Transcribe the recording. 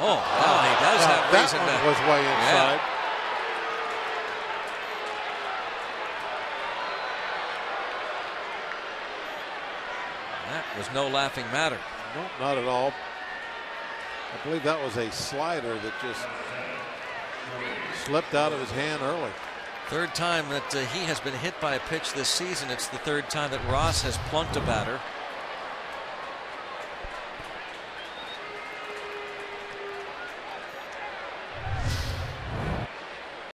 Oh, well, he does have reason to. That was way inside. Yeah. That was no laughing matter. No, not at all. I believe that was a slider that just slipped out of his hand early. Third time that he has been hit by a pitch this season. It's the third time that Ross has plunked a batter.